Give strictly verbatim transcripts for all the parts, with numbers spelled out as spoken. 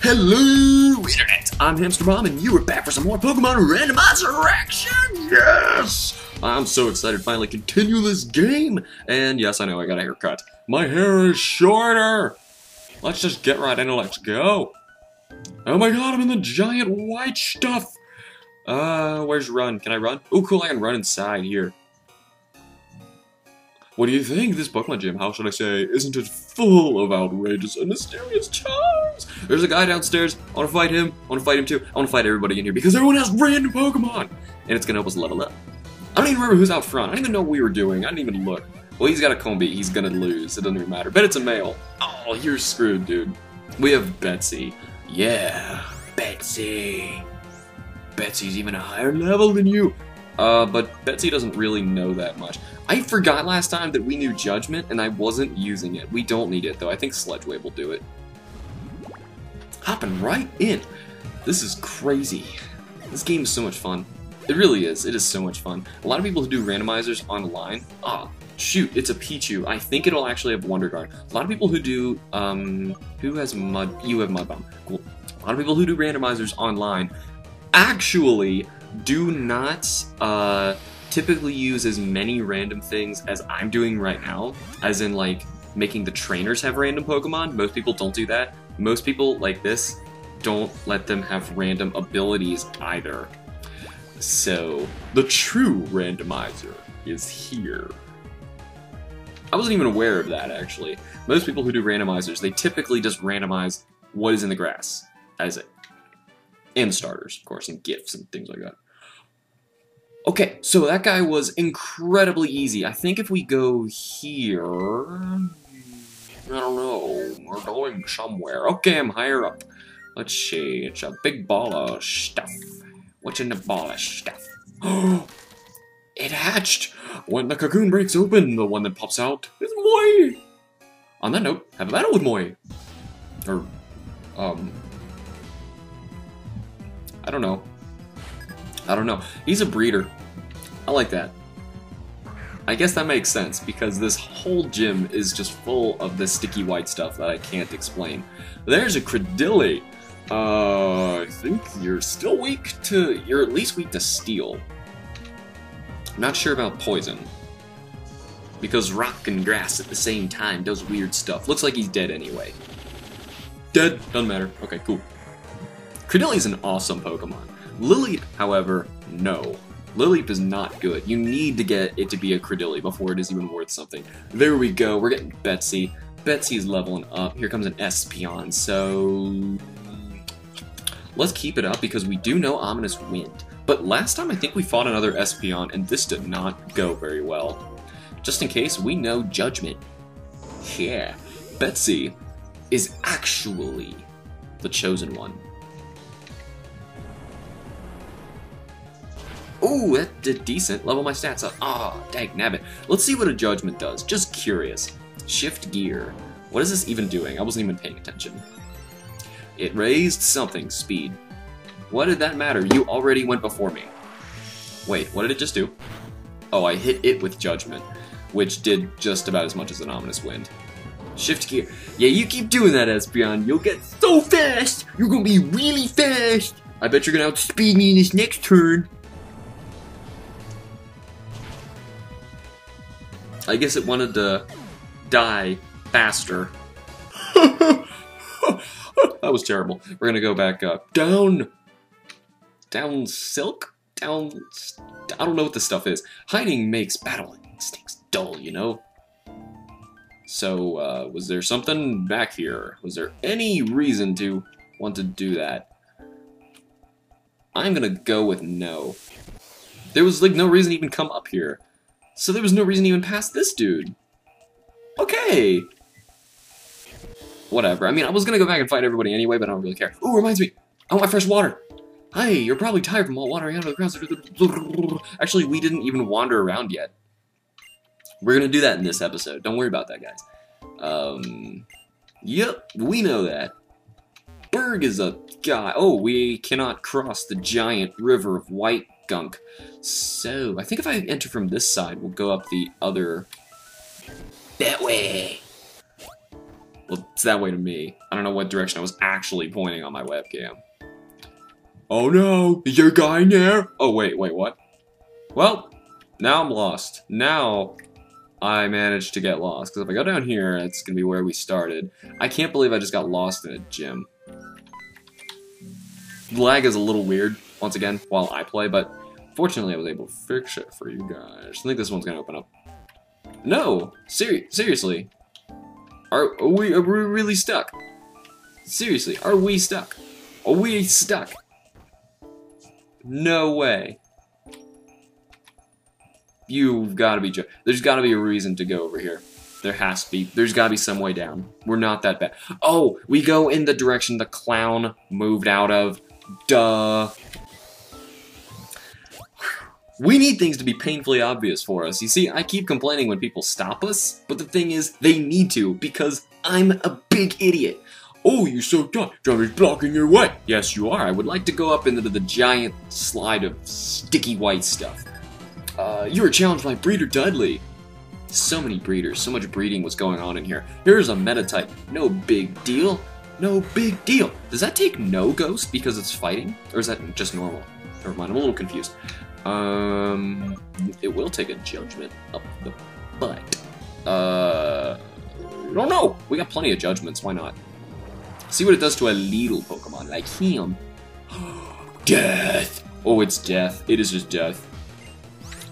Hello, Internet! I'm HamsterBomb, and you are back for some more Pokémon Randomizer action! Yes! I'm so excited to finally continue this game! And yes, I know, I got a haircut. My hair is shorter! Let's just get right in and let's go! Oh my god, I'm in the giant white stuff! Uh, where's run? Can I run? Oh, cool, I can run inside here. What do you think? This Pokemon gym, how should I say, isn't it full of outrageous and mysterious charms? There's a guy downstairs. I want to fight him. I want to fight him too. I want to fight everybody in here because everyone has random Pokemon. And it's going to help us level up. I don't even remember who's out front. I don't even know what we were doing. I didn't even look. Well, he's got a combi. He's going to lose. It doesn't even matter. Bet it's a male. Oh, you're screwed, dude. We have Betsy. Yeah, Betsy. Betsy's even a higher level than you. Uh, but Betsy doesn't really know that much. I forgot last time that we knew Judgment, and I wasn't using it. We don't need it, though. I think Sledgewave will do it. Hopping right in. This is crazy. This game is so much fun. It really is. It is so much fun. A lot of people who do randomizers online... Ah, shoot, it's a Pichu. I think it'll actually have Wonder Guard. A lot of people who do... Um, who has Mud... You have Mud Bomb. Cool. A lot of people who do randomizers online actually do not... Uh... typically use as many random things as I'm doing right now, as in like making the trainers have random Pokemon. Most people don't do that. Most people like this don't let them have random abilities either. So the true randomizer is here. I wasn't even aware of that actually. Most people who do randomizers, they typically just randomize what is in the grass as it. And starters, of course, and gifts and things like that. Okay, so that guy was incredibly easy. I think if we go here... I don't know. We're going somewhere. Okay, I'm higher up. Let's see. It's a big ball of stuff. What's in the ball of stuff? Oh! It hatched! When the cocoon breaks open, the one that pops out is Moi! On that note, have a battle with Moi! Or, um... I don't know. I don't know. He's a breeder. I like that. I guess that makes sense because this whole gym is just full of this sticky white stuff that I can't explain. There's a Cradilly. Uh, I think you're still weak to... You're at least weak to steel. I'm not sure about poison. Because rock and grass at the same time does weird stuff. Looks like he's dead anyway. Dead. Doesn't matter. Okay, cool. Cradilly's an awesome Pokemon. Lily, however, no. Lily is not good. You need to get it to be a Cradilly before it is even worth something. There we go. We're getting Betsy. Betsy's leveling up. Here comes an Espeon. So let's keep it up because we do know Ominous Wind. But last time I think we fought another Espeon and this did not go very well. Just in case, we know Judgment. Yeah. Betsy is actually the chosen one. Ooh, that did decent. Level my stats up. Ah, oh, dang nabbit. Let's see what a Judgment does. Just curious. Shift gear. What is this even doing? I wasn't even paying attention. It raised something. Speed. What did that matter? You already went before me. Wait, what did it just do? Oh, I hit it with Judgment, which did just about as much as an Ominous Wind. Shift gear. Yeah, you keep doing that, Espeon. You'll get so fast. You're gonna be really fast. I bet you're gonna outspeed me in this next turn. I guess it wanted to die faster. That was terrible. We're gonna go back up. Down. Down silk? Down... I don't know what this stuff is. Hiding makes battle instincts dull, you know? So, uh, was there something back here? Was there any reason to want to do that? I'm gonna go with no. There was, like, no reason to even come up here. So there was no reason to even pass this dude. Okay. Whatever. I mean, I was going to go back and fight everybody anyway, but I don't really care. Ooh, reminds me. I want fresh water. Hi, you're probably tired from all watering out of the ground. Actually, we didn't even wander around yet. We're going to do that in this episode. Don't worry about that, guys. Um, yep, we know that. Berg is a guy. Oh, we cannot cross the giant river of white gunk. So, I think if I enter from this side, we'll go up the other... That way! looks that way to me. I don't know what direction I was actually pointing on my webcam. Oh no, is there a guy in there? Oh wait, wait, what? Well, now I'm lost. Now I managed to get lost, because if I go down here, it's going to be where we started. I can't believe I just got lost in a gym. Lag is a little weird, once again, while I play, but fortunately I was able to fix it for you guys. I think this one's going to open up. No! Ser seriously. Are, are, we, are we really stuck? Seriously, are we stuck? Are we stuck? No way. You've got to be joking. There's got to be a reason to go over here. There has to be. There's got to be some way down. We're not that bad. Oh, we go in the direction the clown moved out of. Duh. We need things to be painfully obvious for us. You see, I keep complaining when people stop us, but the thing is, they need to, because I'm a big idiot. Oh, you're so dumb. Driver's blocking your way. Yes, you are. I would like to go up into the giant slide of sticky white stuff. Uh, you were challenged by Breeder Dudley. So many breeders, so much breeding was going on in here. Here's a Metatype. No big deal. No big deal. Does that take no ghost because it's fighting? Or is that just normal? Never mind, I'm a little confused. Um, it will take a judgment up the butt. Uh, no, no. We got plenty of judgments. Why not? See what it does to a little Pokemon like him. Death. Oh, it's death. It is just death.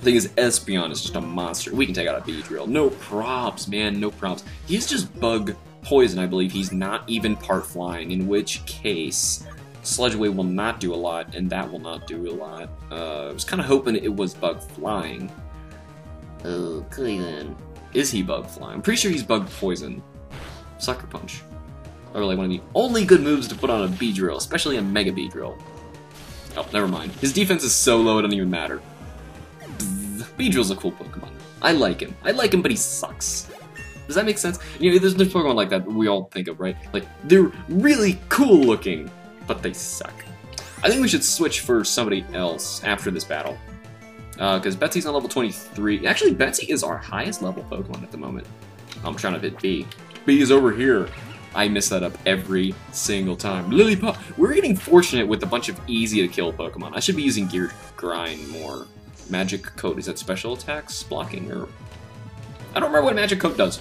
Thing is, Espeon is just a monster. We can take out a Beedrill. No props, man. No props. He's just bug poison, I believe. He's not even part flying, in which case Sludgeway will not do a lot, and that will not do a lot. Uh, I was kind of hoping it was bug flying. Okay, then. Is he bug flying? I'm pretty sure he's bug poison. Sucker Punch. Really, one of the only good moves to put on a Beedrill, especially a Mega Beedrill. Oh, never mind. His defense is so low it doesn't even matter. Beedrill's a cool Pokemon. I like him. I like him, but he sucks. Does that make sense? You know, there's, there's Pokemon like that we all think of, right? Like, they're really cool looking, but they suck. I think we should switch for somebody else after this battle. Uh, because Betsy's on level twenty-three. Actually, Betsy is our highest level Pokemon at the moment. I'm trying to hit B. B is over here. I mess that up every single time. Lillipup! We're getting fortunate with a bunch of easy-to-kill Pokemon. I should be using Gear Grind more. Magic Coat, is that special attacks, blocking, or... I don't remember what Magic Coat does.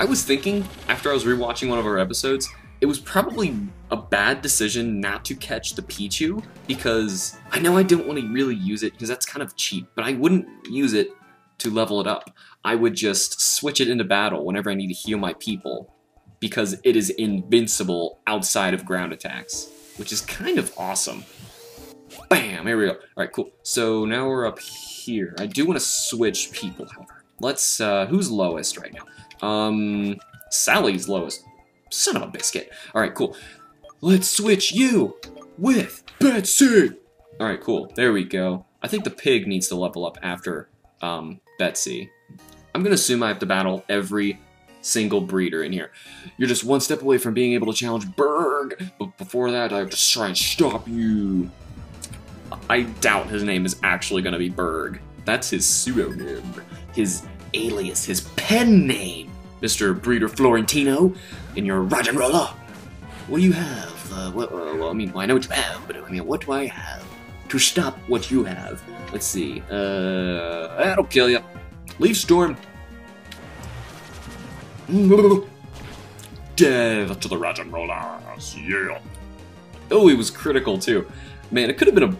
I was thinking, after I was rewatching one of our episodes, it was probably a bad decision not to catch the Pichu, because I know I don't want to really use it, because that's kind of cheap, but I wouldn't use it to level it up. I would just switch it into battle whenever I need to heal my people, because it is invincible outside of ground attacks, which is kind of awesome. Bam! Here we go. Alright, cool. So now we're up here. I do want to switch people, however. Let's, uh, who's lowest right now? Um, Sally's lowest. Son of a biscuit. Alright, cool. Let's switch you with Betsy! Alright, cool. There we go. I think the pig needs to level up after, um, Betsy. I'm gonna assume I have to battle every single breeder in here. You're just one step away from being able to challenge Berg, but before that, I have to try and stop you. I doubt his name is actually going to be Berg. That's his pseudonym, his alias, his pen name. Mister Breeder Florentino, in your rock and roller. What do you have? Uh, what, uh, well, I mean, well, I know what you have, but I mean, what do I have to stop what you have? Let's see. Uh, that'll kill you. Leaf Storm. Death to the rock and rollers. Yeah. Oh, he was critical too. Man, it could have been a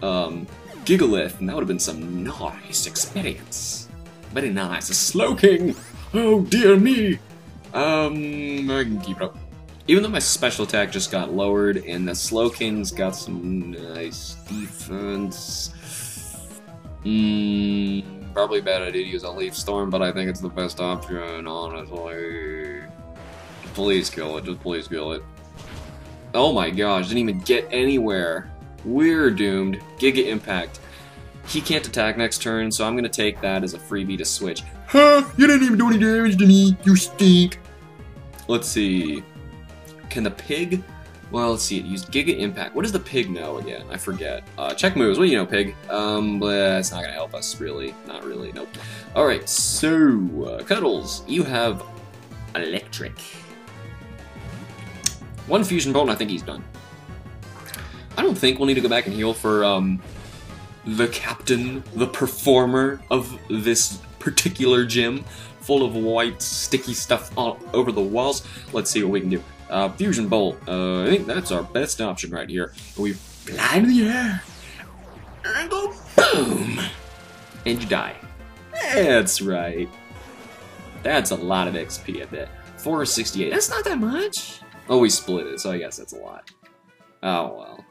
um, Gigalith, and that would have been some nice experience. Very nice. A Slowking! Oh, dear me! Um, I can keep it up. Even though my special attack just got lowered, and the Slowking's got some nice defense... Mmm, probably a bad idea to use a Leaf Storm, but I think it's the best option, honestly. Please kill it, just please kill it. Oh my gosh, didn't even get anywhere. We're doomed. Giga Impact. He can't attack next turn, so I'm going to take that as a freebie to switch. Huh? You didn't even do any damage to me. You stink. Let's see. Can the pig Well, let's see, it used Giga Impact. What does the pig know again? I forget. Uh, check moves. Well, you know, pig. Um, but it's not going to help us, really. Not really, nope. Alright, so, uh, Cuddles, you have Electric. One Fusion Bolt, and I think he's done. I don't think we'll need to go back and heal for, um, the captain, the performer of this particular gym, full of white, sticky stuff all over the walls. Let's see what we can do. Uh, Fusion Bolt. Uh, I think that's our best option right here. We fly in the air, and go boom! And you die. That's right. That's a lot of X P, I bet. four sixty-eight. That's not that much. Oh, we split it, so I guess that's a lot. Oh, well.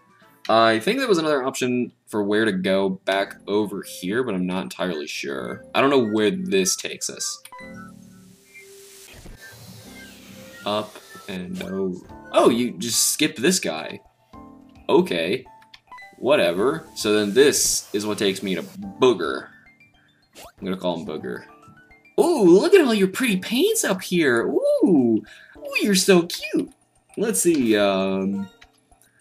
I think there was another option for where to go back over here, but I'm not entirely sure. I don't know where this takes us. Up. And oh, oh, you just skip this guy. Okay, whatever. So then this is what takes me to Booger. I'm gonna call him Booger. Oh, look at all your pretty paints up here. Ooh, ooh, you're so cute. Let's see. Um,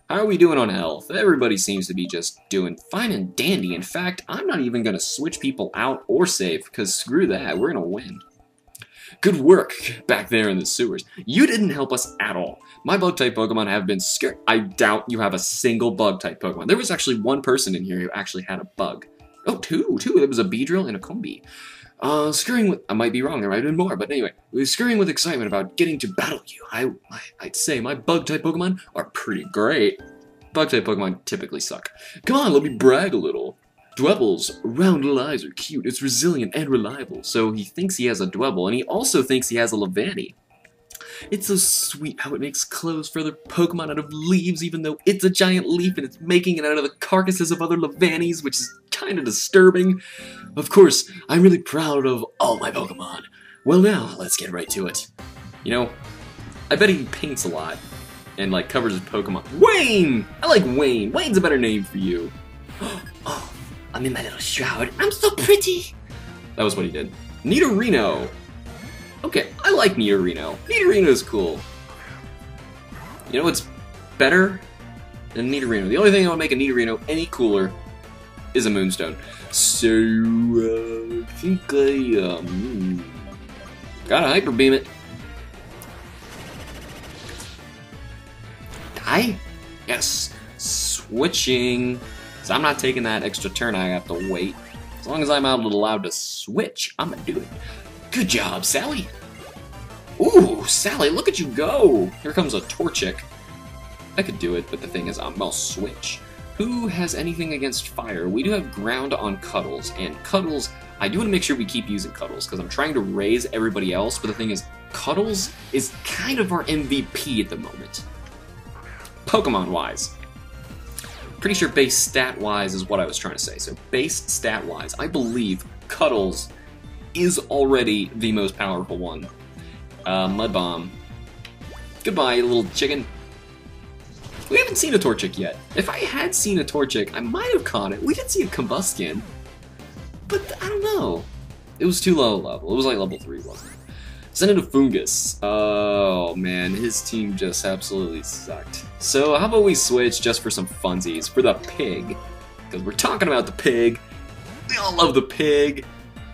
how are we doing on health? Everybody seems to be just doing fine and dandy. In fact, I'm not even gonna switch people out or save because screw that. We're gonna win. Good work back there in the sewers. You didn't help us at all. My bug-type Pokemon have been scared. I doubt you have a single bug-type Pokemon. There was actually one person in here who actually had a bug. Oh, two, two. It was a Beedrill and a Combi. Uh, scurrying with... I might be wrong. There might have been more. But anyway, we were scurrying with excitement about getting to battle you. I, I, I'd say my bug-type Pokemon are pretty great. Bug-type Pokemon typically suck. Come on, let me brag a little. Dwebbles, round little eyes are cute, it's resilient and reliable, so he thinks he has a Dwebble, and he also thinks he has a Levanti. It's so sweet how it makes clothes for other Pokemon out of leaves, even though it's a giant leaf and it's making it out of the carcasses of other Levantis, which is kinda disturbing. Of course, I'm really proud of all my Pokemon. Well now, let's get right to it. You know, I bet he paints a lot, and like covers his Pokemon. Wayne! I like Wayne. Wayne's a better name for you. Oh. I'm in my little shroud. I'm so pretty! That was what he did. Nidorino! Okay, I like Nidorino. Nidorino's cool. You know what's better than Nidorino? The only thing that would make a Nidorino any cooler is a Moonstone. So, uh, I think I, um... gotta Hyper Beam it. Die? Yes. Switching. So I'm not taking that extra turn, I have to wait. As long as I'm out allowed to switch, I'm gonna do it. Good job, Sally! Ooh, Sally, look at you go! Here comes a Torchic. I could do it, but the thing is, I'm, I'll switch. Who has anything against fire? We do have ground on Cuddles, and Cuddles, I do want to make sure we keep using Cuddles, because I'm trying to raise everybody else, but the thing is, Cuddles is kind of our M V P at the moment. Pokemon-wise. Pretty sure base stat-wise is what I was trying to say. So base stat-wise, I believe Cuddles is already the most powerful one. Uh, Mud Bomb. Goodbye, little chicken. We haven't seen a Torchic yet. If I had seen a Torchic, I might have caught it. We did see a Combustion. But I don't know. It was too low a level. It was like level three, wasn't it? Send it to Fungus. Oh man, his team just absolutely sucked. So how about we switch just for some funsies for the pig? Because we're talking about the pig. We all love the pig.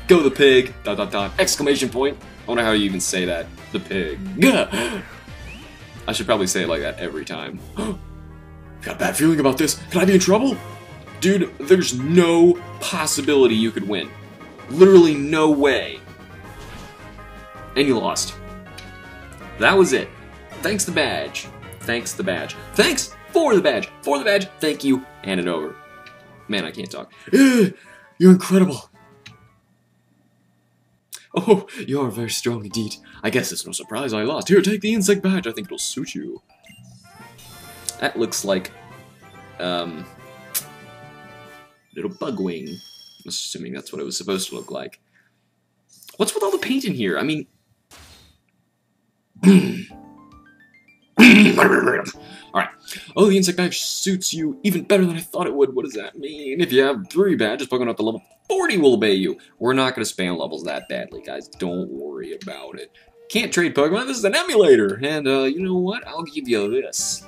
Go the pig. Dot dot dot. Exclamation point. I wonder how you even say that. The pig. I should probably say it like that every time. Got a bad feeling about this. Could I be in trouble? Dude, there's no possibility you could win. Literally no way. And you lost. That was it. Thanks the badge. Thanks the badge. Thanks for the badge. For the badge. Thank you. Hand it over. Man, I can't talk. You're incredible. Oh, you are very strong indeed. I guess it's no surprise I lost. Here, take the insect badge. I think it'll suit you. That looks like, um, little bug wing. I'm assuming that's what it was supposed to look like. What's with all the paint in here? I mean... Alright. Oh, the insect badge suits you even better than I thought it would. What does that mean? If you have three badges, Pokemon up to level forty will obey you. We're not going to spam levels that badly, guys. Don't worry about it. Can't trade Pokemon. This is an emulator. And, uh, you know what? I'll give you this.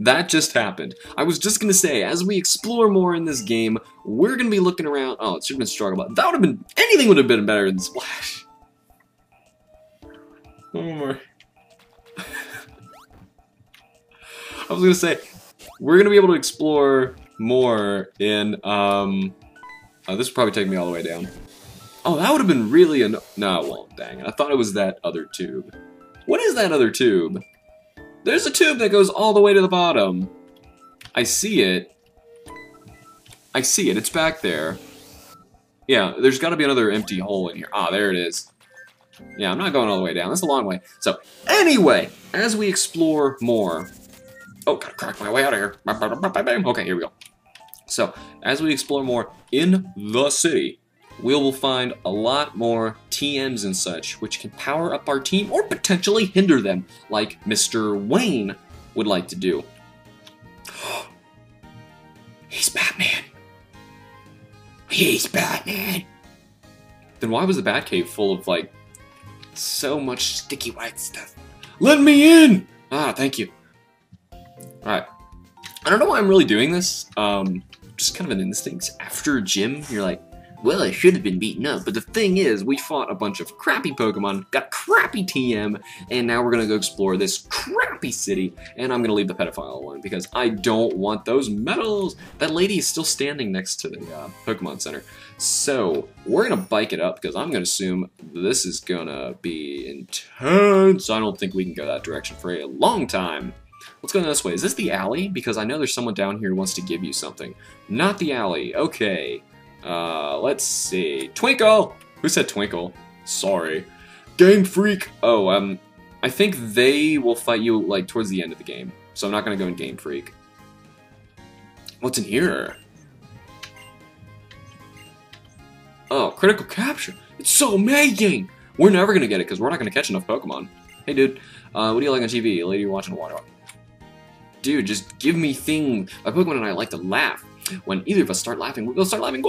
that just happened. I was just gonna say, as we explore more in this game, we're gonna be looking around. Oh, it should have been Struggle Bot. That would have been, anything would have been better than Splash. One more. I was gonna say, we're gonna be able to explore more in, um, oh, this would probably take me all the way down. Oh, that would have been really an, no, it won't, dang it. I thought it was that other tube. What is that other tube? There's a tube that goes all the way to the bottom. I see it. I see it, it's back there. Yeah, there's gotta be another empty hole in here. Ah, there it is. Yeah, I'm not going all the way down, that's a long way. So, anyway, as we explore more, oh, gotta crack my way out of here. Okay, here we go. So, as we explore more in the city, we will find a lot more T Ms and such, which can power up our team or potentially hinder them, like Mister Wayne would like to do. He's Batman. He's Batman. Then why was the Batcave full of, like, so much sticky white stuff? Let me in! Ah, thank you. Alright. I don't know why I'm really doing this. Um, just kind of an instinct. After gym, you're like, well, I should have been beaten up, but the thing is, we fought a bunch of crappy Pokemon, got crappy T M, and now we're gonna go explore this crappy city, and I'm gonna leave the pedophile one, because I don't want those medals! That lady is still standing next to the uh, Pokemon Center. So, we're gonna bike it up, because I'm gonna assume this is gonna be intense. I don't think we can go that direction for a long time. Let's go this way. Is this the alley? Because I know there's someone down here who wants to give you something. Not the alley. Okay. Uh, let's see. Twinkle! Who said Twinkle? Sorry. Game Freak! Oh, um, I think they will fight you, like, towards the end of the game. So I'm not gonna go in Game Freak. What's in here? Oh, critical capture! It's so amazing! We're never gonna get it, because we're not gonna catch enough Pokemon. Hey, dude. Uh, what do you like on T V? Lady watching water. Dude, just give me things. My Pokemon and I like to laugh. When either of us start laughing, we'll start laughing.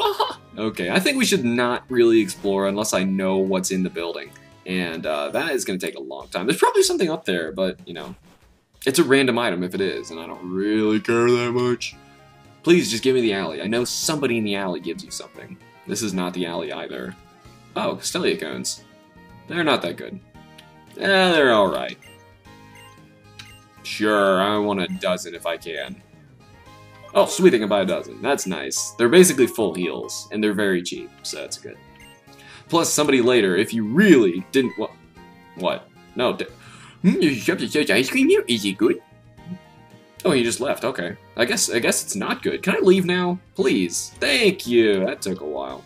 Okay, I think we should not really explore unless I know what's in the building. And uh, that is going to take a long time. There's probably something up there, but, you know, it's a random item if it is, and I don't really care that much. Please, just give me the alley. I know somebody in the alley gives you something. This is not the alley either. Oh, Castelia cones. They're not that good. Eh, they're alright. Sure, I want a dozen if I can. Oh, sweet, I can buy a dozen. That's nice. They're basically full heals, and they're very cheap, so that's good. Plus, somebody later, if you really didn't wa- What? No. Hmm, you should have ice cream here? Is it good? Oh, he just left. Okay. I guess I guess it's not good. Can I leave now? Please. Thank you. That took a while.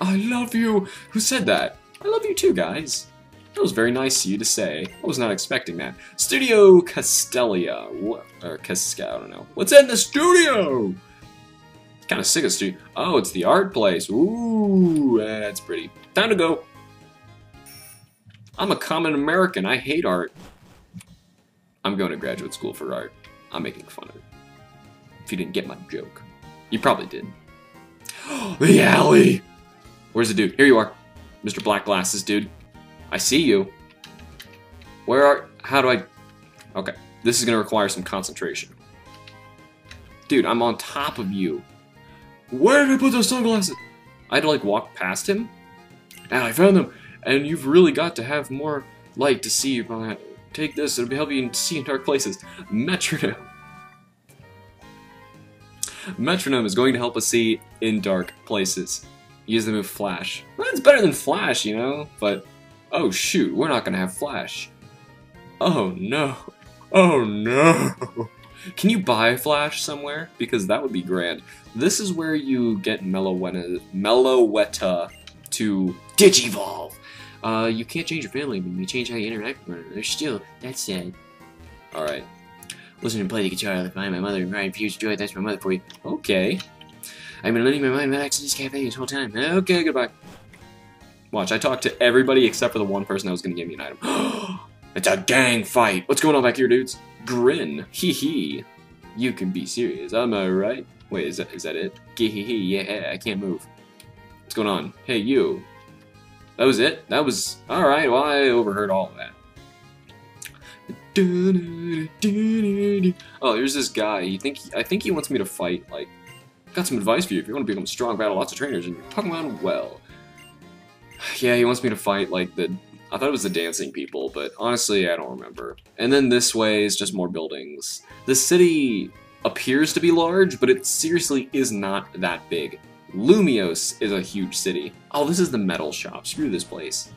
I love you. Who said that? I love you too, guys. That was very nice of you to say. I was not expecting that. Studio Castelia. What, or Casca, I don't know. What's in the studio? It's kind of sick of studio. Oh, it's the art place. Ooh, that's pretty. Time to go. I'm a common American. I hate art. I'm going to graduate school for art. I'm making fun of it. If you didn't get my joke. You probably did. The alley! Where's the dude? Here you are. Mister Black Glasses, dude. I see you. Where are... How do I... Okay. This is going to require some concentration. Dude, I'm on top of you. Where did I put those sunglasses? I had to, like, walk past him. And I found them. And you've really got to have more light to see. Take this. It'll help you see in dark places. Metronome. Metronome is going to help us see in dark places. Use the move Flash. Well, it's better than Flash, you know? But... Oh shoot, we're not gonna have Flash. Oh no. Oh no. Can you buy Flash somewhere? Because that would be grand. This is where you get Meloetta, Meloetta to Digivolve. Uh, you can't change your family, but you change how you interact with one another. Still, that's sad. Alright. Listen and play the guitar. I find my mother and cry in future joy. That's my mother for you. Okay. I've been letting my mind relax in this cafe this whole time. Okay, goodbye. Watch, I talked to everybody except for the one person that was gonna give me an item. It's a gang fight! What's going on back here, dudes? Grin. Hee hee. You can be serious, am I right? Wait, is that, is that it? Gee hee hee, yeah, I can't move. What's going on? Hey, you. That was it? That was... Alright, well, I overheard all of that. Oh, here's this guy. You think he, I think he wants me to fight. Like, got some advice for you. If you want to become strong, battle lots of trainers and your Pokemon well. Yeah, he wants me to fight like the. I thought it was the dancing people, but honestly, I don't remember. And then this way is just more buildings. The city appears to be large, but it seriously is not that big. Lumios is a huge city. Oh, this is the metal shop. Screw this place.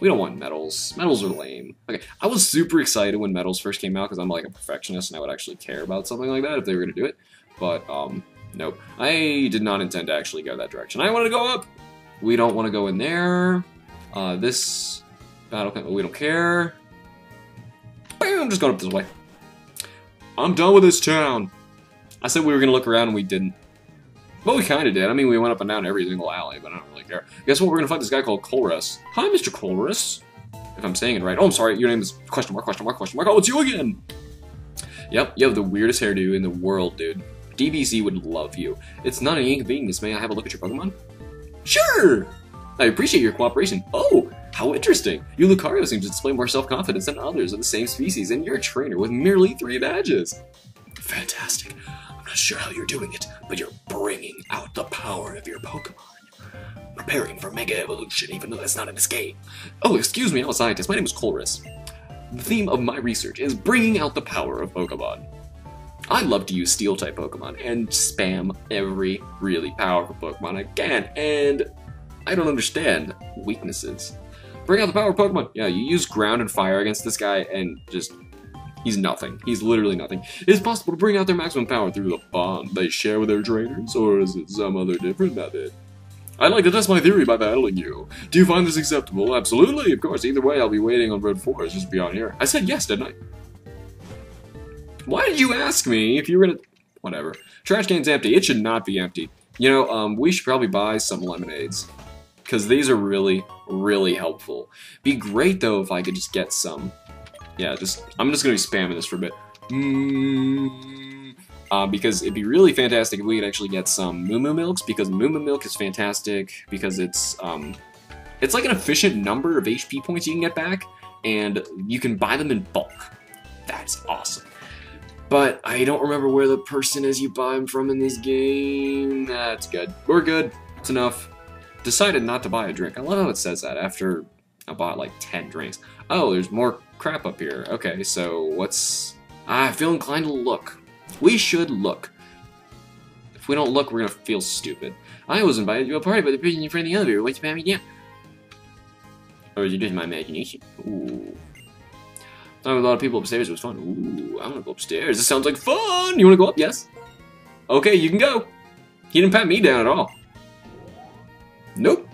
We don't want metals. Metals are lame. Okay, I was super excited when metals first came out because I'm like a perfectionist and I would actually care about something like that if they were going to do it. But, um, nope. I did not intend to actually go that direction. I wanted to go up! We don't want to go in there. Uh, this... Battle camp, we don't care. Bam! Just going up this way. I'm done with this town. I said we were gonna look around and we didn't. Well, we kinda did. I mean, we went up and down every single alley, but I don't really care. Guess what? We're gonna fight this guy called Corrus. Hi, Mister Corrus. If I'm saying it right. Oh, I'm sorry. Your name is question mark, question mark, question mark. Oh, it's you again. Yep, you have the weirdest hairdo in the world, dude. D B Z would love you. It's not an inconvenience. May I have a look at your Pokemon? Sure! I appreciate your cooperation. Oh! How interesting! You Lucario seems to display more self-confidence than others of the same species, and you're a trainer with merely three badges! Fantastic. I'm not sure how you're doing it, but you're bringing out the power of your Pokémon. Preparing for Mega Evolution, even though that's not in this game. Oh, excuse me, I'm a scientist. My name is Colress. The theme of my research is bringing out the power of Pokémon. I love to use Steel-type Pokémon and spam every really powerful Pokémon I can, and I don't understand weaknesses. Bring out the power of Pokemon! Yeah, you use ground and fire against this guy, and just... He's nothing. He's literally nothing. It is possible to bring out their maximum power through the bond they share with their trainers, or is it some other different method? I'd like to test my theory by battling you. Do you find this acceptable? Absolutely, of course. Either way, I'll be waiting on Red Forest just beyond here. I said yes, didn't I? Why did you ask me if you were gonna... Whatever. Trash can's empty. It should not be empty. You know, um, we should probably buy some lemonades. Because these are really, really helpful. Be great, though, if I could just get some. Yeah, just I'm just going to be spamming this for a bit. Mm, uh, because it'd be really fantastic if we could actually get some Moo Moo Milks, because Moo Moo Milk is fantastic, because it's, um, it's like an efficient number of H P points you can get back, and you can buy them in bulk. That's awesome. But I don't remember where the person is you buy them from in this game. That's good. We're good. That's enough. Decided not to buy a drink. I love how it says that after I bought like ten drinks. Oh, there's more crap up here. Okay, so what's... I feel inclined to look. We should look. If we don't look, we're gonna feel stupid. I was invited to a party, but the person in front of the elevator went to pat me down. Or is it just my imagination? Ooh. Thought with a lot of people upstairs, it was fun. Ooh, I wanna go upstairs. This sounds like fun! You wanna go up? Yes. Okay, you can go. He didn't pat me down at all. Nope.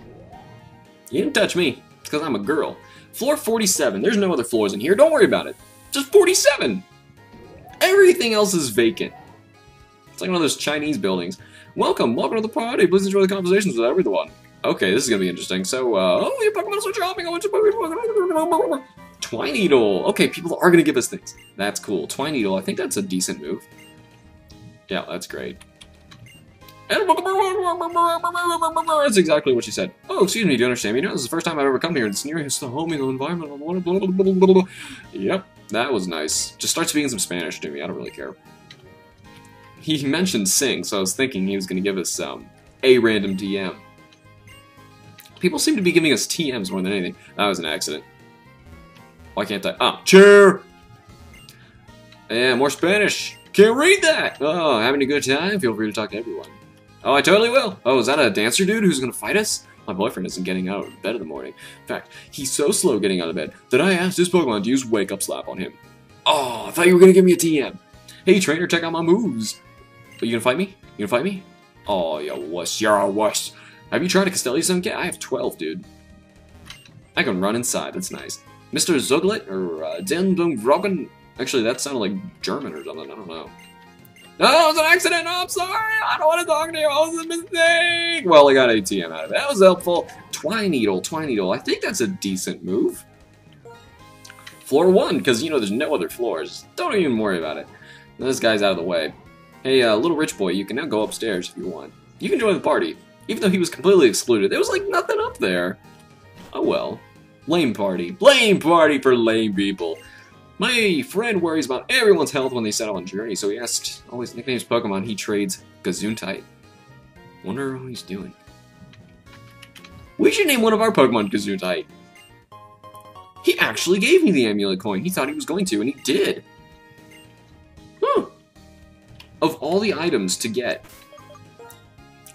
You didn't touch me. It's because I'm a girl. Floor forty-seven. There's no other floors in here. Don't worry about it. Just forty-seven. Everything else is vacant. It's like one of those Chinese buildings. Welcome. Welcome to the party. Please enjoy the conversations with everyone. Okay, this is going to be interesting. So, uh, oh, your Pokemon's are dropping. Twineedle. Okay, people are going to give us things. That's cool. Twineedle. I think that's a decent move. Yeah, that's great. That's exactly what she said. Oh, excuse me, do you understand me? You know, this is the first time I've ever come here, and it's near it's the homey environment. Yep, that was nice. Just start speaking some Spanish to me, I don't really care. He mentioned sing, so I was thinking he was going to give us um, a random D M. People seem to be giving us T Ms more than anything. That was an accident. Why can't I? Ah, cheer! Yeah, more Spanish! Can't read that! Oh, having a good time? Feel free to talk to everyone. Oh, I totally will. Oh, is that a dancer dude who's gonna fight us? My boyfriend isn't getting out of bed in the morning. In fact, he's so slow getting out of bed that I asked his Pokemon to use Wake Up Slap on him. Oh, I thought you were gonna give me a T M. Hey, trainer, check out my moves. Are you gonna fight me? You gonna fight me? Oh, you wuss. You're a wuss. Have you tried to Castelli some cat? I have twelve, dude. I can run inside. That's nice. Mister Zuglet or uh, Dendongrogen. Actually, that sounded like German or something. I don't know. No, it was an accident! No, I'm sorry! I don't want to talk to you! Oh, it was a mistake! Well, I got A T M out of it. That was helpful. Twineedle, Twineedle. I think that's a decent move. Floor one, because, you know, there's no other floors. Don't even worry about it. This guy's out of the way. Hey, uh, little rich boy, you can now go upstairs if you want. You can join the party. Even though he was completely excluded. There was, like, nothing up there. Oh, well. Lame party. Lame party for lame people. My friend worries about everyone's health when they settle on journey, so he asked all his nicknames Pokemon he trades Gazuntite. Wonder what he's doing. We should name one of our Pokemon Gazuntite. He actually gave me the amulet coin. He thought he was going to, and he did. Huh. Of all the items to get.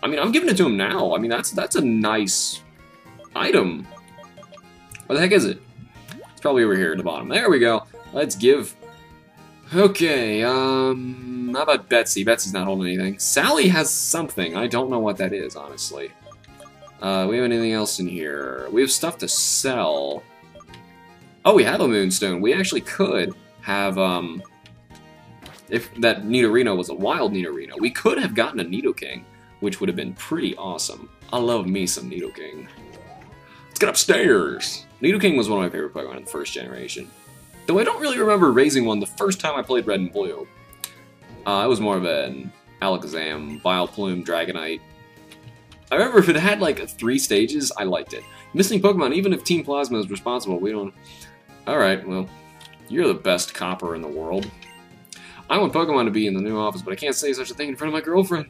I mean, I'm giving it to him now. I mean, that's that's a nice item. What the heck is it? It's probably over here at the bottom. There we go. Let's give. Okay, um... how about Betsy? Betsy's not holding anything. Sally has something. I don't know what that is, honestly. Uh, we have anything else in here? We have stuff to sell. Oh, we have a Moonstone. We actually could have, um... if that Nidorino was a wild Nidorino, we could have gotten a Nidoking, which would have been pretty awesome. I love me some Nidoking. Let's get upstairs! Nidoking was one of my favorite Pokemon in the first generation. Though I don't really remember raising one the first time I played Red and Blue. Uh, it was more of an Alakazam, Vileplume, Dragonite. I remember if it had like three stages, I liked it. Missing Pokemon, even if Team Plasma is responsible, we don't... Alright, well, you're the best copper in the world. I want Pokemon to be in the new office, but I can't say such a thing in front of my girlfriend.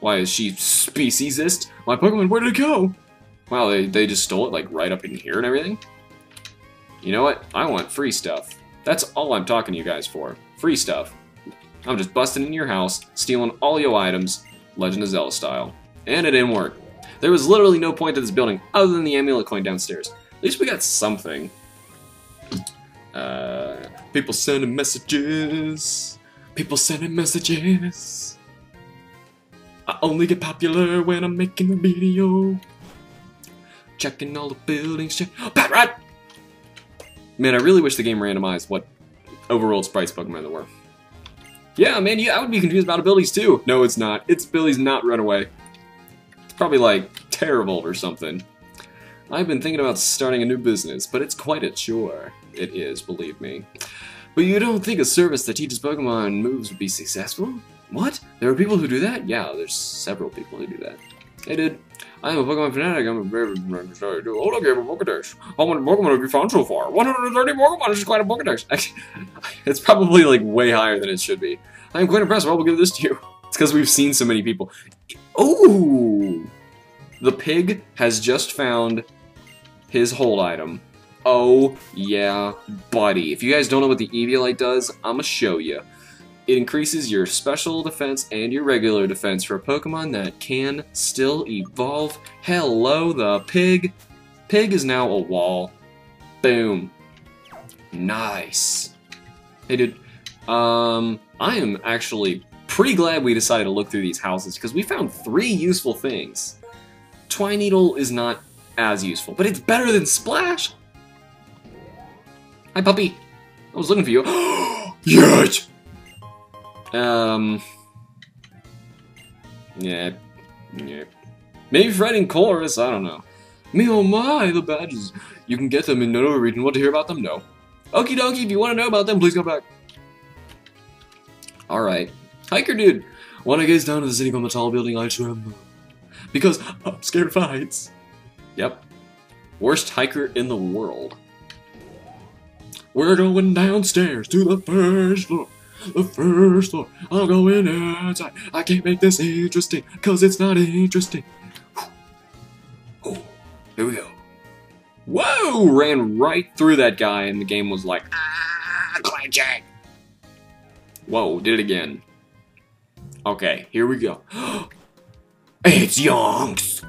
Why, is she speciesist? My Pokemon, where did it go? Wow, they, they just stole it, like, right up in here and everything? You know what? I want free stuff. That's all I'm talking to you guys for. Free stuff. I'm just busting into your house, stealing all your items, Legend of Zelda style. And it didn't work. There was literally no point to this building other than the amulet coin downstairs. At least we got something. Uh, people sending messages. People sending messages. I only get popular when I'm making a video. Checking all the buildings, check- oh, Bat-Rat! Man, I really wish the game randomized what overworld sprites Pokemon there were. Yeah, man, yeah, I would be confused about abilities too. No, it's not. Its abilities not Runaway. It's probably like terrible or something. I've been thinking about starting a new business, but it's quite a chore. It is, believe me. But you don't think a service that teaches Pokemon moves would be successful? What? There are people who do that? Yeah, there's several people who do that. They did. I am a Pokemon fanatic. I'm a very sorry to hold a game of Pokedex. How many Pokemon have you found so far? one hundred thirty Pokemon is quite a Pokedex. Actually, it's probably like way higher than it should be. I am quite impressed. I will give this to you. It's because we've seen so many people. Oh, the pig has just found his hold item. Oh yeah, buddy. If you guys don't know what the Eviolite does, I'ma show you. It increases your special defense and your regular defense for a Pokemon that can still evolve. Hello, the pig. Pig is now a wall. Boom. Nice. Hey, dude. Um, I am actually pretty glad we decided to look through these houses because we found three useful things. Twineedle is not as useful, but it's better than Splash. Hi, puppy. I was looking for you. Yes! Um. Yeah. Yeah. Maybe fighting Corrus, I don't know. Me oh my, the badges. You can get them in no region. Want to hear about them? No. Okie dokie, if you want to know about them, please go back. Alright. Hiker dude. When I gaze down at the city from the tall building, I tremble. Because I'm scared of heights. Yep. Worst hiker in the world. We're going downstairs to the first floor. The first floor, I'll go in outside. I can't make this interesting, cause it's not interesting. Oh, here we go. Whoa! Ran right through that guy and the game was like, ah, glitching. Whoa, did it again. Okay, here we go. It's Yonks!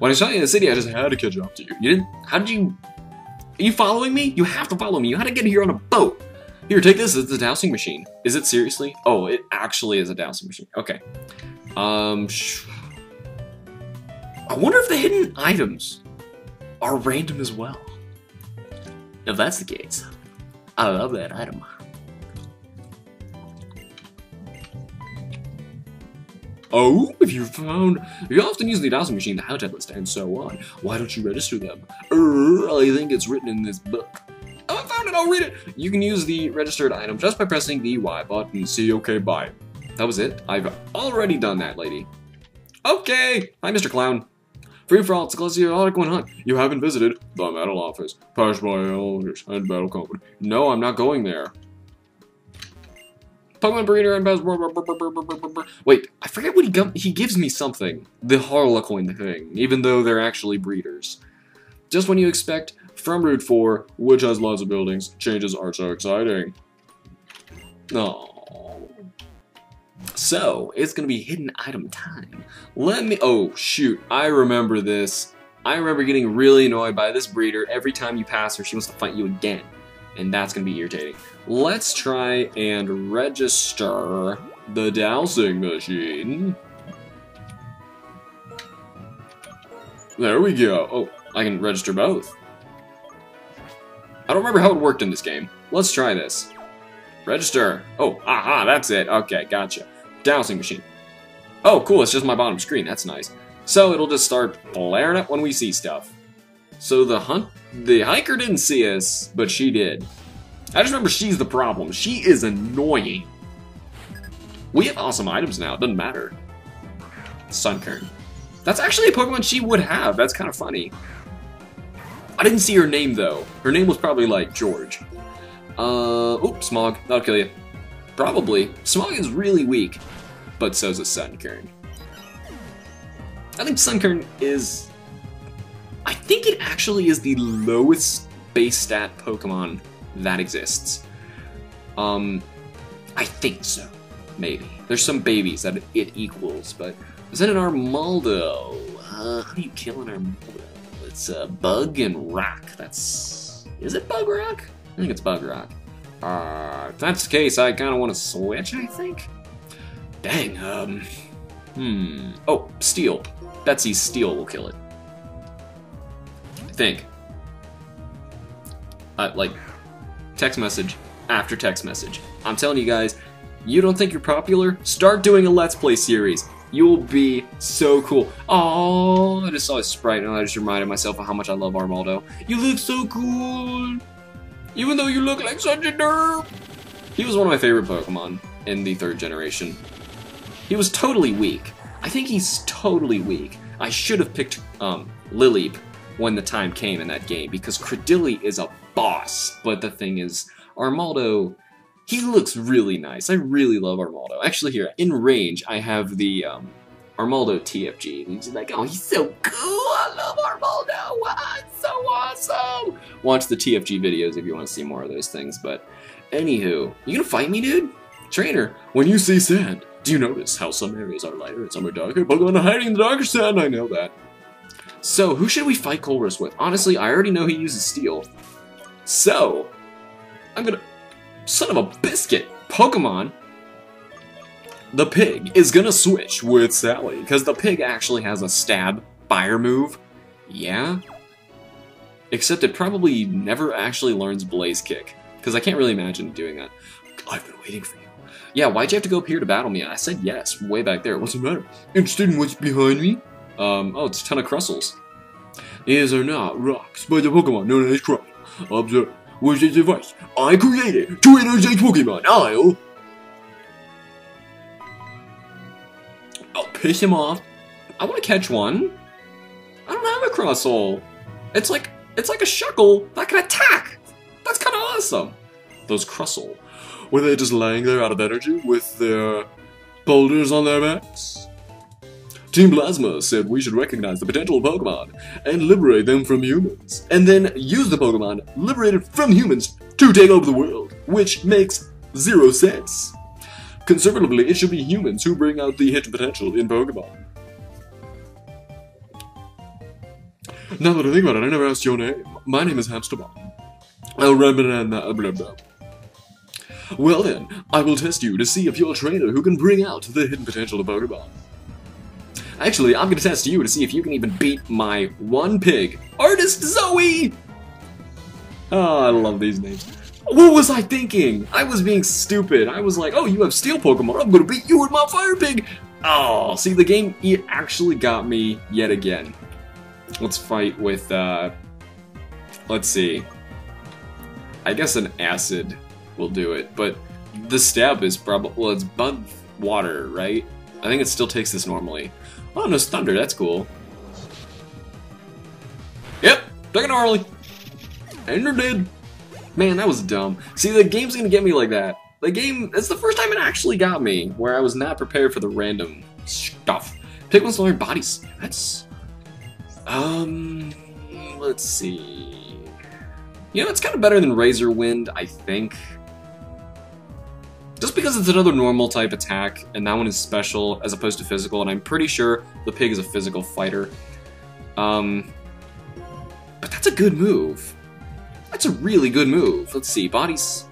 When I saw you in the city, I just had to catch up to you. You didn't? How did you... Are you following me? You have to follow me. You had to get here on a boat. Here, take this. It's a dousing machine. Is it seriously? Oh, it actually is a dousing machine. Okay. Um, sh I wonder if the hidden items are random as well. If that's the case, I love that item. Oh, if you found... You often use the dousing machine, the how tablets, and so on. Why don't you register them? Er, I think it's written in this book. Oh, I found it! I'll read it! You can use the registered item just by pressing the Y button. See, okay, bye. That was it. I've already done that, lady. Okay! Hi, Mister Clown. Free for all, it's the closest you all can hunt. You haven't visited the metal office, powered by elders and battle company. No, I'm not going there. Pokemon breeder and best. Wait, I forget what he got. He gives me something. The Harlequin thing, even though they're actually breeders. Just when you expect from Route four, which has lots of buildings, changes are so exciting. No. So, it's gonna be hidden item time. Let me, oh shoot, I remember this. I remember getting really annoyed by this breeder. Every time you pass her, she wants to fight you again. And that's gonna be irritating. Let's try and register the dowsing machine. There we go. Oh, I can register both. I don't remember how it worked in this game. Let's try this. Register. Oh, aha, that's it. Okay, gotcha. Dowsing machine. Oh, cool, it's just my bottom screen. That's nice. So it'll just start blaring up when we see stuff. So the hunt, the hiker didn't see us, but she did. I just remember she's the problem. She is annoying. We have awesome items now. It doesn't matter. Sunkern. That's actually a Pokemon she would have. That's kind of funny. I didn't see her name, though. Her name was probably, like, George. Uh, oop, Smog. That'll kill you. Probably. Smog is really weak, but so's a Sunkern. I think Sunkern is... I think it actually is the lowest base stat Pokemon that exists. Um, I think so. Maybe. There's some babies that it equals, but... Is that an Armaldo? Uh, how do you kill an Armaldo? It's uh, Bug and Rock. That's... Is it Bug Rock? I think it's Bug Rock. Uh, if that's the case, I kind of want to switch, I think? Dang, um... Hmm... Oh, Steel. Betsy's Steel will kill it. I think. Uh, like, text message after text message. I'm telling you guys, you don't think you're popular? Start doing a Let's Play series. You'll be so cool. Oh, I just saw a sprite and I just reminded myself of how much I love Armaldo. You look so cool! Even though you look like such a derp. He was one of my favorite Pokemon in the third generation. He was totally weak. I think he's totally weak. I should have picked um, Lilip when the time came in that game because Cradilly is a boss. But the thing is, Armaldo, he looks really nice. I really love Armaldo. Actually here, in range, I have the um, Armaldo T F G. And he's like, oh, he's so cool. I love Armaldo! Wow, it's so awesome! Watch the T F G videos if you want to see more of those things, but... Anywho, you gonna fight me, dude? Trainer, when you see sand, do you notice how some areas are lighter and some are darker? Pokemon hiding in the darker sand, I know that. So, who should we fight Colress with? Honestly, I already know he uses steel. So, I'm gonna... Son of a biscuit! Pokemon! The pig is gonna switch with Sally, because the pig actually has a stab... Fire move? Yeah? Except it probably never actually learns Blaze Kick. Because I can't really imagine doing that. I've been waiting for you. Yeah, why'd you have to go up here to battle me? And I said yes, way back there. What's the matter? Interested in what's behind me? Um, oh, it's a ton of crustles. These are not rocks, but the Pokemon known as Crust. Observe. With this device, I created to energize Pokemon. I'll... I'll piss him off. I want to catch one. I don't have a crustle. It's like it's like a shuckle that can attack. That's kind of awesome. Those crustle, were they just laying there out of energy with their boulders on their backs? Team Plasma said we should recognize the potential of Pokemon and liberate them from humans, and then use the Pokemon liberated from humans to take over the world, which makes zero sense. Conservatively, it should be humans who bring out the hidden potential in Pokemon. Now that I think about it, I never asked your name. My name is HamsterBomb. I'll ramble and blah blah. Well then, I will test you to see if you're a trainer who can bring out the hidden potential of Pokemon. Actually, I'm gonna test you to see if you can even beat my one pig, Artist Zoe! Oh, I love these names. What was I thinking? I was being stupid. I was like, oh, you have steel Pokemon, I'm gonna beat you with my fire pig! Oh, see, the game, it actually got me yet again. Let's fight with, uh, let's see, I guess an acid will do it, but the stab is probably, well, it's bug water, right? I think it still takes this normally. Oh, no, it's thunder, that's cool. Dang it, Harley! And you're dead. Man, that was dumb. See, the game's gonna get me like that. The game, that's the first time it actually got me, where I was not prepared for the random stuff. Pick one smaller bodies. That's... Um... Let's see... You know, it's kind of better than Razor Wind, I think. Just because it's another normal type attack, and that one is special as opposed to physical, and I'm pretty sure the pig is a physical fighter. Um... But that's a good move. That's a really good move. Let's see, bodies.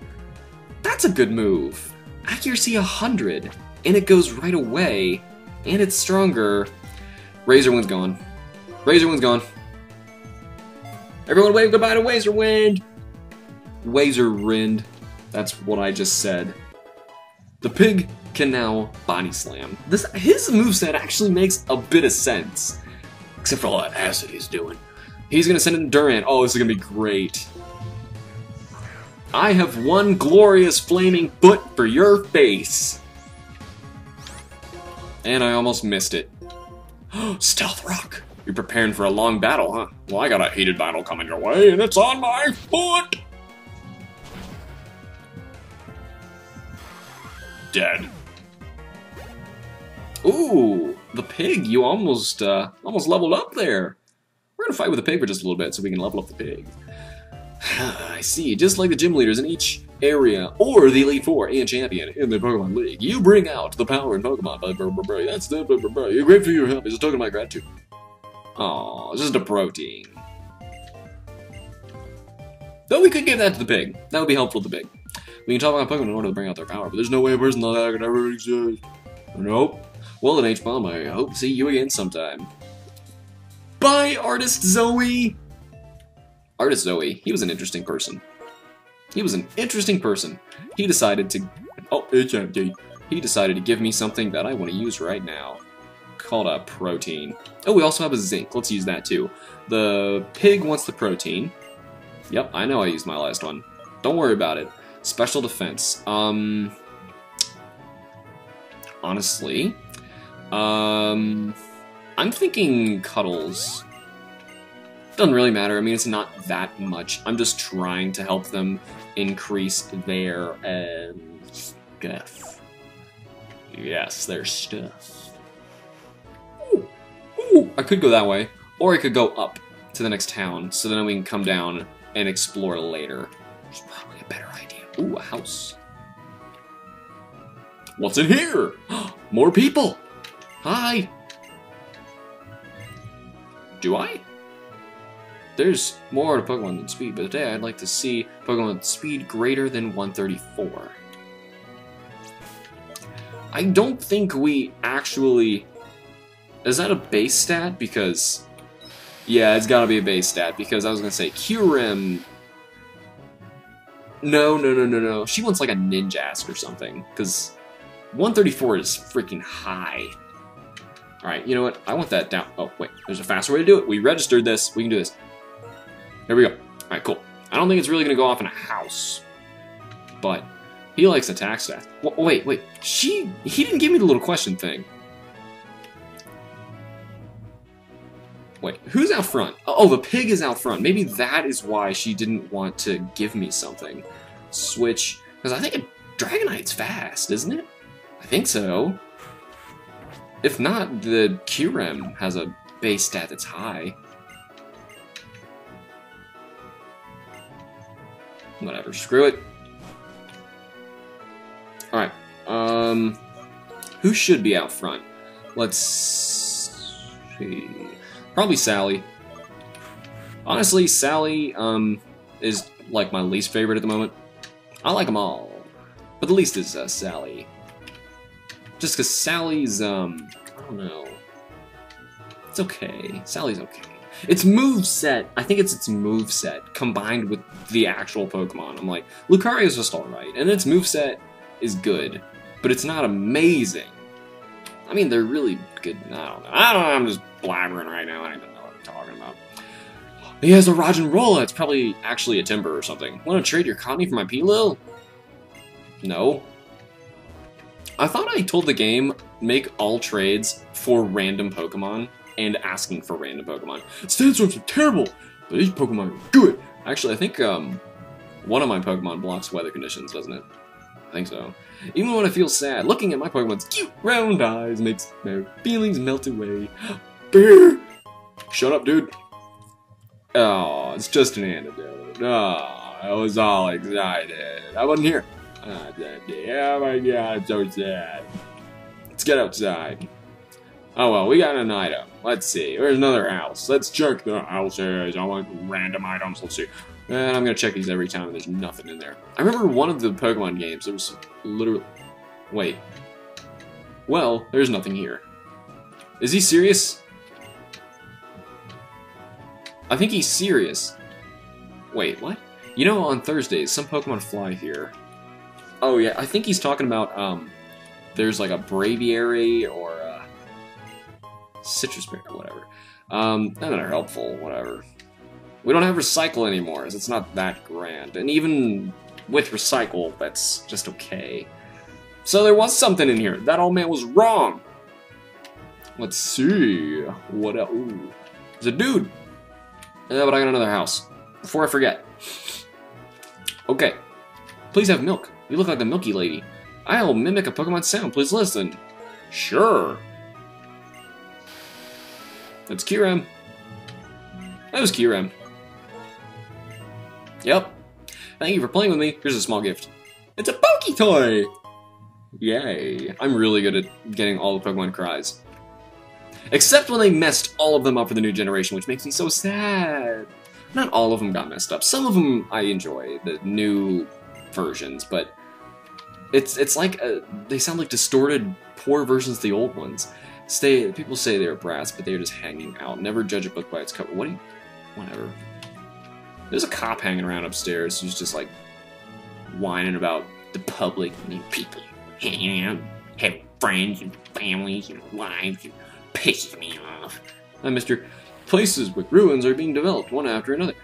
That's a good move. Accuracy one hundred, and it goes right away, and it's stronger. Razor Wind's gone. Razor Wind's gone. Everyone wave goodbye to Razor Wind. Razor Wind. That's what I just said. The pig can now body slam. This his moveset actually makes a bit of sense, except for all that acid he's doing. He's gonna send in Durant. Oh, this is gonna be great. I have one glorious flaming foot for your face. And I almost missed it. Stealth Rock. You're preparing for a long battle, huh? Well, I got a heated battle coming your way, and it's on my foot! Dead. Ooh, the pig, you almost, uh, almost leveled up there. We're gonna fight with the pig for just a little bit so we can level up the pig. I see. Just like the gym leaders in each area, or the Elite Four and champion in the Pokemon League, you bring out the power in Pokemon. That's the You're grateful for your help. It's a token of my gratitude. Aww, just a protein. Though we could give that to the pig. That would be helpful to the pig. We can talk about Pokemon in order to bring out their power, but there's no way a person like that could ever exist. Nope. Well, then, H-Bomb, I hope to see you again sometime. Bye, Artist Zoe! Artist Zoe, he was an interesting person. He was an interesting person. He decided to... Oh, it's empty. He decided to give me something that I want to use right now. Called a protein. Oh, we also have a zinc. Let's use that, too. The pig wants the protein. Yep, I know I used my last one. Don't worry about it. Special defense. Um... Honestly... Um... I'm thinking Cuddles. Doesn't really matter. I mean, it's not that much. I'm just trying to help them increase their uh, stuff. Yes, their stuff. Ooh, ooh. I could go that way, or I could go up to the next town. So then we can come down and explore later. It's probably a better idea. Ooh, a house. What's in here? More people. Hi. Do I? There's more to Pokemon than speed, but today I'd like to see Pokemon speed greater than one thirty-four. I don't think we actually... Is that a base stat? Because... Yeah, it's gotta be a base stat, because I was gonna say Kyurem... No, no, no, no, no. She wants like a Ninjask or something, because one thirty-four is freaking high. Alright, you know what? I want that down. Oh, wait. There's a faster way to do it. We registered this. We can do this. Here we go. Alright, cool. I don't think it's really going to go off in a house. But he likes attack stats. Wait, wait. She... He didn't give me the little question thing. Wait, who's out front? Oh, the pig is out front. Maybe that is why she didn't want to give me something. Switch. Because I think it, Dragonite's fast, isn't it? I think so. If not, the Kyurem has a base stat that's high. Whatever, screw it. Alright, um... who should be out front? Let's... see... Probably Sally. Honestly, Sally, um, is, like, my least favorite at the moment. I like them all. But the least is, uh, Sally. Just because Sally's, um, I don't know. It's okay. Sally's okay. It's moveset. I think it's its moveset combined with the actual Pokemon. I'm like, Lucario's just alright. And its moveset is good, but it's not amazing. I mean, they're really good. I don't know. I don't know. I'm just blabbering right now. I don't even know what I'm talking about. He has a Roggenrola. It's probably actually a Timber or something. Want to trade your Connie for my P-Lil? No. I thought I told the game, make all trades for random Pokemon and asking for random Pokemon. Sandstorms are terrible! So these Pokemon are good! Actually, I think um, one of my Pokemon blocks weather conditions, doesn't it? I think so. Even when I feel sad, looking at my Pokemon's cute round eyes makes my feelings melt away. Bear! Shut up, dude. Oh, it's just an antidote. Oh, I was all excited. I wasn't here. Oh, oh my god, I'm so sad. Let's get outside. Oh well, we got an item. Let's see. There's another house. Let's check the houses. I want random items. Let's see. And I'm gonna check these every time and there's nothing in there. I remember one of the Pokemon games, there was literally... Wait. Well, there's nothing here. Is he serious? I think he's serious. Wait, what? You know, on Thursdays, some Pokemon fly here. Oh yeah, I think he's talking about, um... there's like a Braviary or a... Citrus Berry or whatever. Um, none that are helpful, whatever. We don't have Recycle anymore, so it's not that grand. And even with Recycle, that's just okay. So there was something in here. That old man was wrong. Let's see. What else? Ooh. There's a dude. Yeah, but I got another house. Before I forget. Okay. Please have milk. You look like the Milky Lady. I'll mimic a Pokemon sound. Please listen. Sure. That's Kyurem. That was Kyurem. Yep. Thank you for playing with me. Here's a small gift. It's a Poké Toy! Yay. I'm really good at getting all the Pokemon cries. Except when they messed all of them up for the new generation, which makes me so sad. Not all of them got messed up. Some of them I enjoy, the new versions, but it's it's like a, they sound like distorted, poor versions of the old ones. Stay, people say they're brats, but they're just hanging out. Never judge a book by its cover. What do you... Whatever. There's a cop hanging around upstairs who's just like whining about the public and people hanging out, having friends and families and lives, and pisses me off. Hi, mister. Places with ruins are being developed one after another.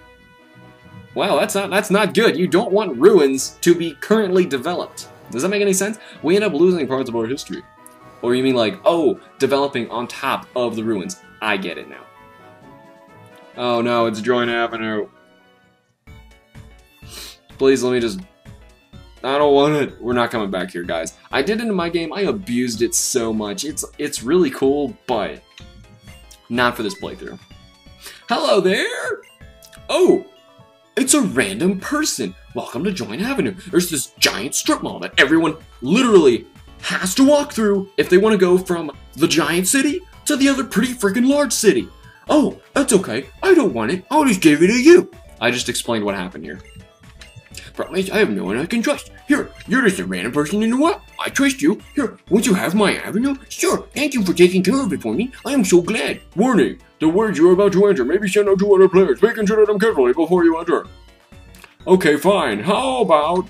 Wow, that's not that's not good. You don't want ruins to be currently developed. Does that make any sense? We end up losing parts of our history. Or you mean like, oh, developing on top of the ruins. I get it now. Oh no, it's Joint Avenue. Please let me just... I don't want it. We're not coming back here, guys. I did it in my game. I abused it so much. It's it's really cool, but not for this playthrough. Hello there! Oh! It's a random person! Welcome to Joint Avenue. There's this giant strip mall that everyone literally has to walk through if they want to go from the giant city to the other pretty freaking large city. Oh, that's okay. I don't want it. I'll just give it to you. I just explained what happened here. Promise, I have no one I can trust. Here, you're just a random person in the world. I trust you. Here, won't you have my avenue? Sure, thank you for taking care of it for me. I am so glad. Warning, the words you are about to enter may be sent out to other players. Make sure them carefully before you enter. Okay, fine. How about...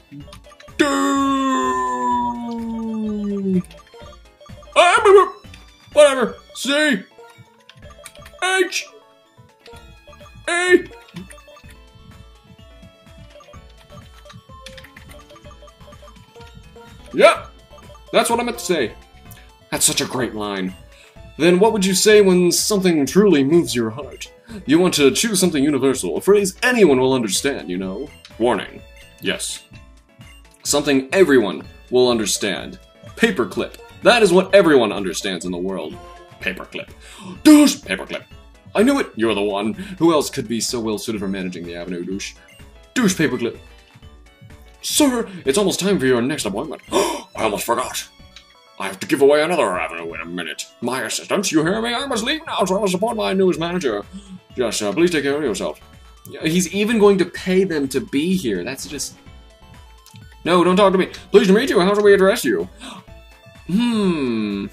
Whatever. C. H. A. Yep, that's what I meant to say. That's such a great line. Then what would you say when something truly moves your heart? You want to choose something universal, a phrase anyone will understand, you know? Warning. Yes. Something everyone will understand. Paperclip. That is what everyone understands in the world. Paperclip. Douche! Paperclip. I knew it! You're the one. Who else could be so well suited for managing the avenue, douche? Douche paperclip. Sir, it's almost time for your next appointment. I almost forgot. I have to give away another avenue in a minute. My assistants, you hear me? I must leave now, so I must support my newest manager. Yes, uh, please take care of yourself. He's even going to pay them to be here. That's just... No, don't talk to me. Pleased to meet you. How do we address you? Hmm...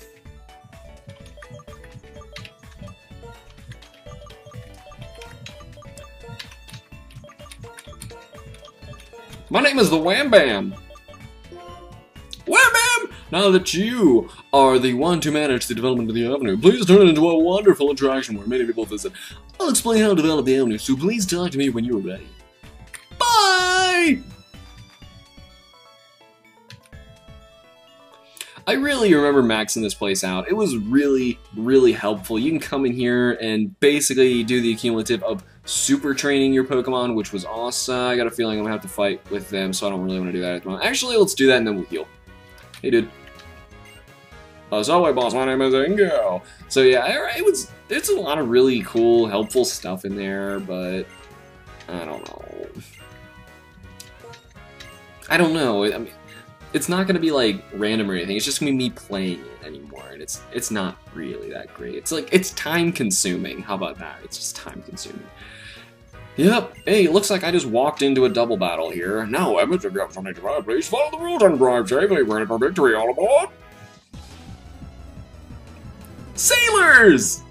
My name is the Wham Bam. Wham Bam! Now that you are the one to manage the development of the avenue, please turn it into a wonderful attraction where many people visit. I'll explain how to develop the avenue, so please talk to me when you are ready. Bye! I really remember maxing this place out. It was really, really helpful. You can come in here and basically do the accumulative of super training your Pokemon, which was awesome. I got a feeling I'm gonna have to fight with them, so I don't really want to do that at the moment. Actually, let's do that and then we'll heal. Hey, dude. Uh, so, hi, boss. My name is Ingo. So, yeah, it was. It's a lot of really cool, helpful stuff in there, but I don't know. I don't know. I mean, it's not gonna be like random or anything. It's just gonna be me playing it anymore, and it's it's not really that great. It's like it's time consuming. How about that? It's just time consuming. Yep. Hey, looks like I just walked into a double battle here. Now, Emmett, if you have something to buy, please follow the rules and drive safely. We're in for victory, all aboard. Sailors.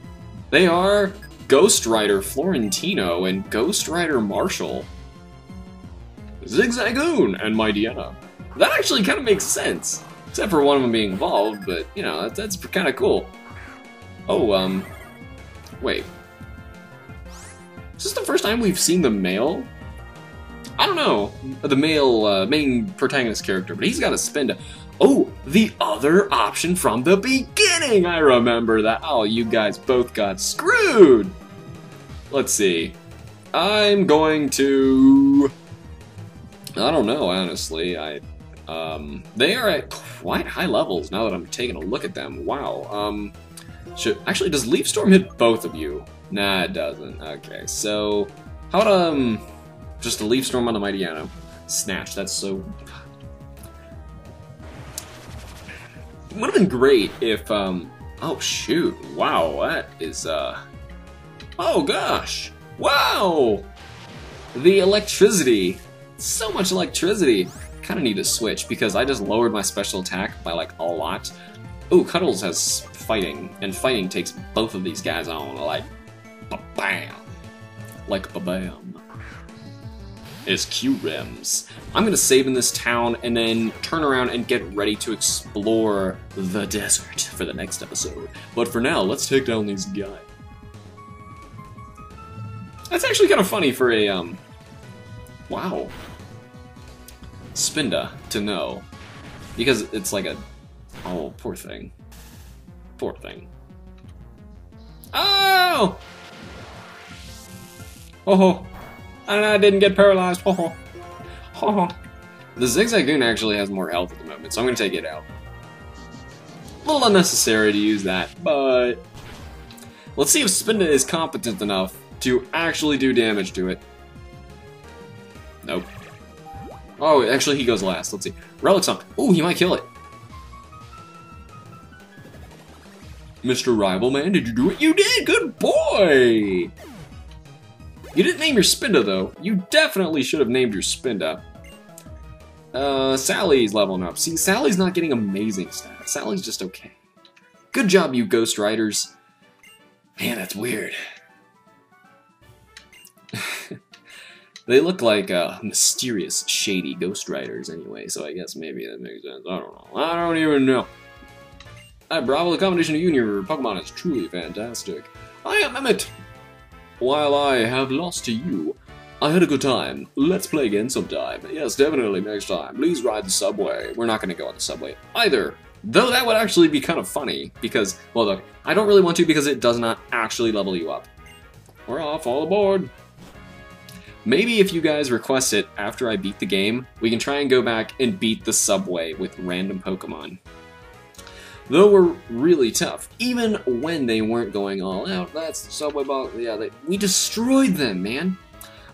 They are Ghost Rider Florentino and Ghost Rider Marshall. Zigzagoon and Mightyena. That actually kind of makes sense, except for one of them being involved, but, you know, that, that's kind of cool. Oh, um, wait. Is this the first time we've seen the male? I don't know, the male uh, main protagonist character, but he's got to spend a... Oh, the other option from the beginning! I remember that. Oh, you guys both got screwed! Let's see. I'm going to... I don't know, honestly. I, um, they are at quite high levels now that I'm taking a look at them. Wow. Um, should, actually, does Leaf Storm hit both of you? Nah, it doesn't. Okay, so how about um, just a Leaf Storm on the Mightyena? Snatch. That's so. It would have been great if um. Oh shoot! Wow, that is uh. Oh gosh! Wow! The electricity. So much electricity. Kind of need to switch because I just lowered my special attack by like a lot. Ooh, Cuddles has fighting, and fighting takes both of these guys on like ba-bam. Like ba-bam. It's Q-Rims. I'm gonna save in this town and then turn around and get ready to explore the desert for the next episode. But for now, let's take down these guys. That's actually kind of funny for a, um, wow. Spinda to know. Because it's like a... Oh, poor thing. Poor thing. Oh! Oh ho. And I didn't get paralyzed. Ho ho. Ho ho. The Zigzagoon actually has more health at the moment, so I'm gonna take it out. A little unnecessary to use that, but... Let's see if Spinda is competent enough to actually do damage to it. Nope. Oh, actually he goes last. Let's see. Relic Stomp. Ooh, he might kill it. Mister Rivalman, did you do it? You did! Good boy! You didn't name your Spinda, though. You definitely should have named your Spinda. Uh, Sally's leveling up. See, Sally's not getting amazing stats. Sally's just okay. Good job, you Ghost Riders. Man, that's weird. They look like uh, mysterious, shady Ghost Riders anyway, so I guess maybe that makes sense. I don't know. I don't even know. Hi, Bravo. The combination of you and your Pokemon is truly fantastic. I am Emmett. While I have lost to you, I had a good time. Let's play again sometime. Yes, definitely next time. Please ride the subway. We're not going to go on the subway either. Though that would actually be kind of funny because, well, look, I don't really want to because it does not actually level you up. We're off. All aboard. Maybe if you guys request it after I beat the game, we can try and go back and beat the subway with random Pokemon. Though we're really tough, even when they weren't going all out. That's the subway boss. Yeah, they, we destroyed them, man.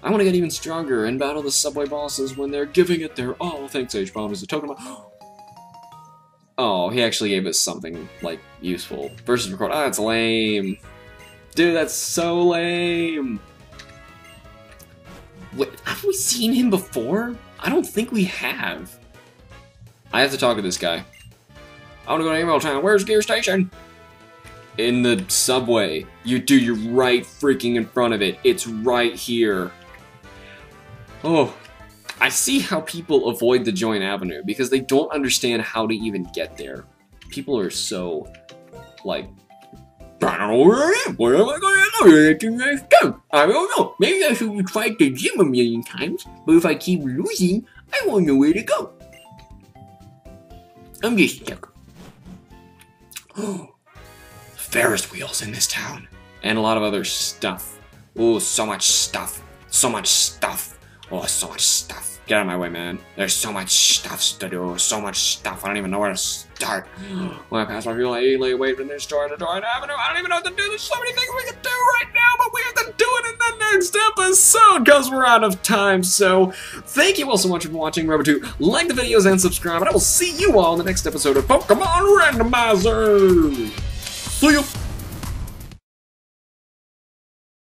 I want to get even stronger and battle the subway bosses when they're giving it their all. Thanks, HamsterBomb is a token. Oh, he actually gave us something like useful. Versus record. Ah, oh, that's lame, dude. That's so lame. Wait, have we seen him before? I don't think we have. I have to talk to this guy. I want to go to Emerald Town. Where's Gear Station? In the subway. You do, you're right freaking in front of it. It's right here. Oh. I see how people avoid the Joint Avenue because they don't understand how to even get there. People are so, like... I don't know where I am. Where am I going? Where do you guys go? I don't know. Maybe I should try the gym a million times, but if I keep losing, I won't know where to go. I'm just stuck. Ferris wheels in this town. And a lot of other stuff. Ooh, so much stuff. So much stuff. Oh, so much stuff. Get out of my way, man. There's so much stuff to do. So much stuff. I don't even know where to start. When I pass my fuel, I eagerly wait for the next door to Joint Avenue. I don't even know what to do. There's so many things we can do right now, but we have to do it in the next episode because we're out of time. So, thank you all so much for watching. Remember to like the videos and subscribe, and I will see you all in the next episode of Pokémon Randomizer. See you.